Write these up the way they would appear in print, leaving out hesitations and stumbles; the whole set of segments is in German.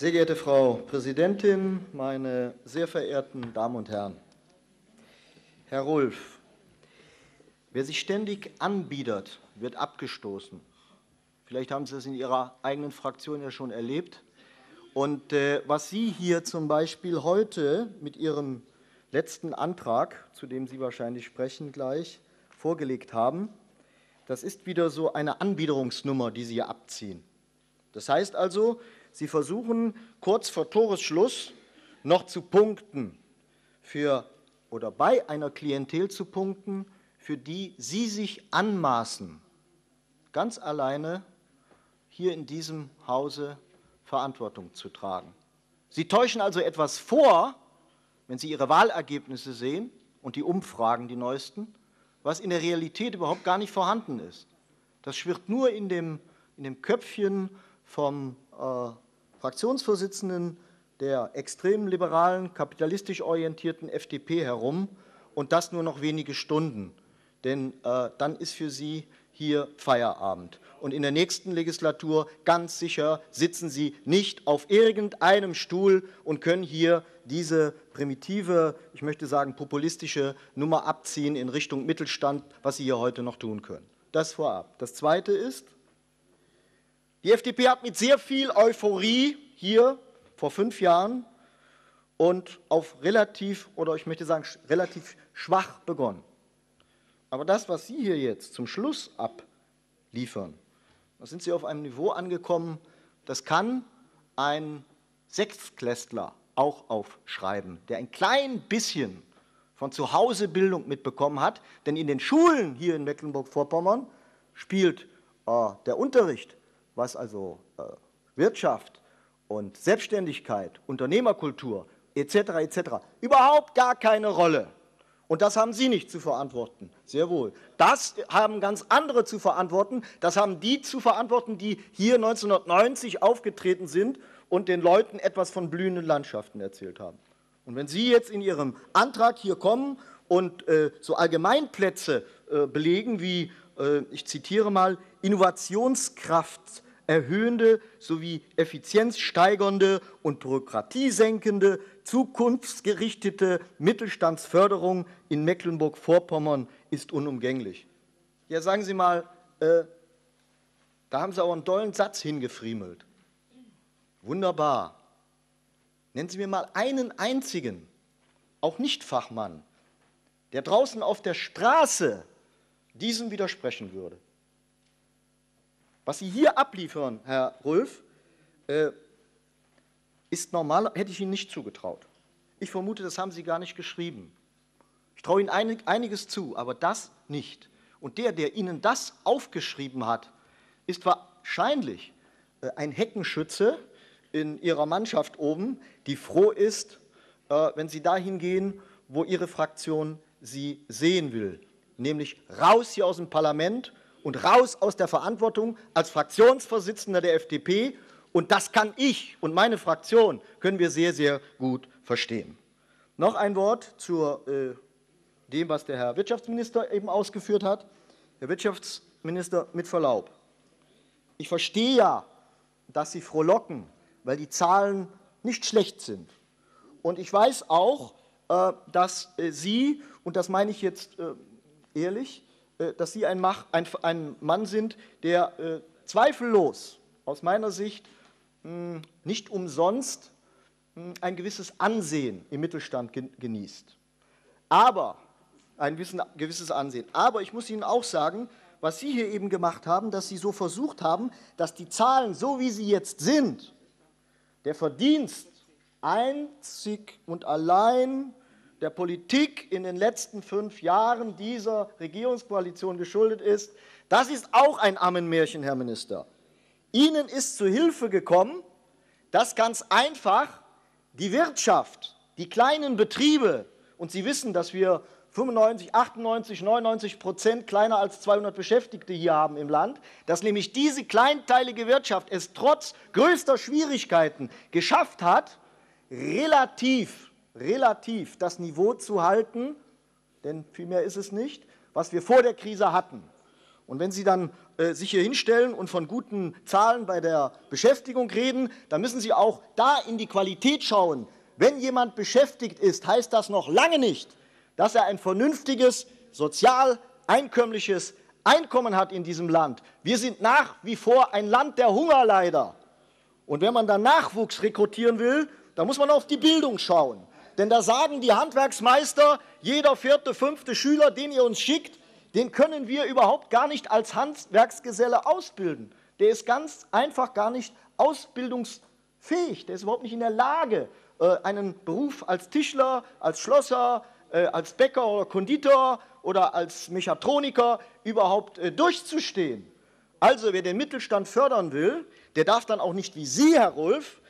Sehr geehrte Frau Präsidentin, meine sehr verehrten Damen und Herren! Herr Rolf, wer sich ständig anbiedert, wird abgestoßen. Vielleicht haben Sie das in Ihrer eigenen Fraktion ja schon erlebt. Und was Sie hier zum Beispiel heute mit Ihrem letzten Antrag, zu dem Sie wahrscheinlich sprechen gleich, vorgelegt haben, das ist wieder so eine Anbiederungsnummer, die Sie hier abziehen. Das heißt also, Sie versuchen, kurz vor Toresschluss noch zu punkten für oder bei einer Klientel zu punkten, für die Sie sich anmaßen, ganz alleine hier in diesem Hause Verantwortung zu tragen. Sie täuschen also etwas vor, wenn Sie Ihre Wahlergebnisse sehen und die Umfragen, die neuesten, was in der Realität überhaupt gar nicht vorhanden ist. Das schwirrt nur in dem Köpfchen vom Fraktionsvorsitzenden der extrem liberalen, kapitalistisch orientierten FDP herum, und das nur noch wenige Stunden. Denn dann ist für Sie hier Feierabend. Und in der nächsten Legislatur, ganz sicher, sitzen Sie nicht auf irgendeinem Stuhl und können hier diese primitive, ich möchte sagen populistische Nummer abziehen in Richtung Mittelstand, was Sie hier heute noch tun können. Das vorab. Das Zweite ist, die FDP hat mit sehr viel Euphorie hier vor 5 Jahren und auf relativ, oder ich möchte sagen, relativ schwach begonnen. Aber das, was Sie hier jetzt zum Schluss abliefern, da sind Sie auf einem Niveau angekommen, das kann ein Sechstklässler auch aufschreiben, der ein klein bisschen von Zuhausebildung mitbekommen hat. Denn in den Schulen hier in Mecklenburg-Vorpommern spielt der Unterricht, was also Wirtschaft und Selbstständigkeit, Unternehmerkultur etc. etc. überhaupt gar keine Rolle. Und das haben Sie nicht zu verantworten, sehr wohl. Das haben ganz andere zu verantworten. Das haben die zu verantworten, die hier 1990 aufgetreten sind und den Leuten etwas von blühenden Landschaften erzählt haben. Und wenn Sie jetzt in Ihrem Antrag hier kommen und so Allgemeinplätze belegen wie, ich zitiere mal, Innovationskraft erhöhende sowie effizienzsteigernde und bürokratiesenkende, zukunftsgerichtete Mittelstandsförderung in Mecklenburg-Vorpommern ist unumgänglich. Ja, sagen Sie mal, da haben Sie aber einen dollen Satz hingefriemelt. Wunderbar. Nennen Sie mir mal einen einzigen, auch Nicht-Fachmann, der draußen auf der Straße diesem widersprechen würde. Was Sie hier abliefern, Herr Rolf, ist normal, hätte ich Ihnen nicht zugetraut. Ich vermute, das haben Sie gar nicht geschrieben. Ich traue Ihnen einiges zu, aber das nicht. Und der Ihnen das aufgeschrieben hat, ist wahrscheinlich ein Heckenschütze in Ihrer Mannschaft oben, die froh ist, wenn Sie dahin gehen, wo Ihre Fraktion Sie sehen will. Nämlich raus hier aus dem Parlament und raus aus der Verantwortung als Fraktionsvorsitzender der FDP. Und das kann ich und meine Fraktion, können wir sehr, sehr gut verstehen. Noch ein Wort zu dem, was der Herr Wirtschaftsminister eben ausgeführt hat. Herr Wirtschaftsminister, mit Verlaub, ich verstehe ja, dass Sie frohlocken, weil die Zahlen nicht schlecht sind. Und ich weiß auch, dass Sie, und das meine ich jetzt ehrlich, dass Sie ein Mann sind, der zweifellos aus meiner Sicht nicht umsonst ein gewisses Ansehen im Mittelstand genießt. Aber ein gewisses Ansehen. Aber ich muss Ihnen auch sagen, was Sie hier eben gemacht haben, dass Sie so versucht haben, dass die Zahlen, so wie sie jetzt sind, der Verdienst einzig und allein der Politik in den letzten 5 Jahren dieser Regierungskoalition geschuldet ist, das ist auch ein Ammenmärchen, Herr Minister. Ihnen ist zu Hilfe gekommen, dass ganz einfach die Wirtschaft, die kleinen Betriebe, und Sie wissen, dass wir 95, 98, 99% kleiner als 200 Beschäftigte hier haben im Land, dass nämlich diese kleinteilige Wirtschaft es trotz größter Schwierigkeiten geschafft hat, relativ das Niveau zu halten, denn viel mehr ist es nicht, was wir vor der Krise hatten. Und wenn Sie dann sich hier hinstellen und von guten Zahlen bei der Beschäftigung reden, dann müssen Sie auch da in die Qualität schauen. Wenn jemand beschäftigt ist, heißt das noch lange nicht, dass er ein vernünftiges, sozial einkömmliches Einkommen hat in diesem Land. Wir sind nach wie vor ein Land der Hungerleider. Und wenn man dann Nachwuchs rekrutieren will, dann muss man auf die Bildung schauen. Denn da sagen die Handwerksmeister, jeder vierte, fünfte Schüler, den ihr uns schickt, den können wir überhaupt gar nicht als Handwerksgeselle ausbilden. Der ist ganz einfach gar nicht ausbildungsfähig. Der ist überhaupt nicht in der Lage, einen Beruf als Tischler, als Schlosser, als Bäcker oder Konditor oder als Mechatroniker überhaupt durchzustehen. Also wer den Mittelstand fördern will, der darf dann auch nicht wie Sie, Herr Rolf,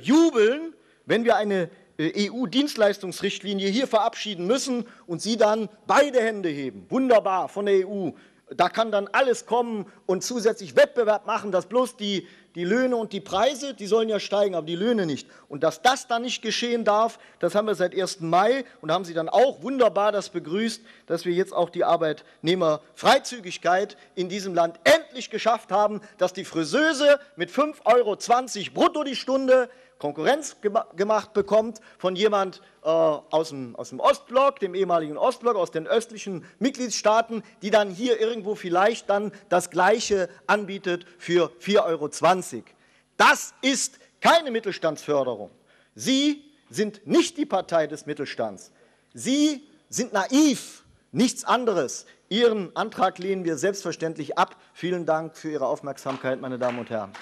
jubeln, wenn wir eine EU-Dienstleistungsrichtlinie hier verabschieden müssen und Sie dann beide Hände heben. Wunderbar, von der EU. Da kann dann alles kommen und zusätzlich Wettbewerb machen, dass bloß die Löhne und die Preise, die sollen ja steigen, aber die Löhne nicht. Und dass das dann nicht geschehen darf, das haben wir seit 1. Mai und haben Sie dann auch wunderbar das begrüßt, dass wir jetzt auch die Arbeitnehmerfreizügigkeit in diesem Land endlich geschafft haben, dass die Friseuse mit 5,20 € brutto die Stunde Konkurrenz gemacht bekommt von jemand aus dem Ostblock, dem ehemaligen Ostblock, aus den östlichen Mitgliedstaaten, die dann hier irgendwo vielleicht dann das Gleiche anbietet für 4,20 €. Das ist keine Mittelstandsförderung. Sie sind nicht die Partei des Mittelstands. Sie sind naiv, nichts anderes. Ihren Antrag lehnen wir selbstverständlich ab. Vielen Dank für Ihre Aufmerksamkeit, meine Damen und Herren.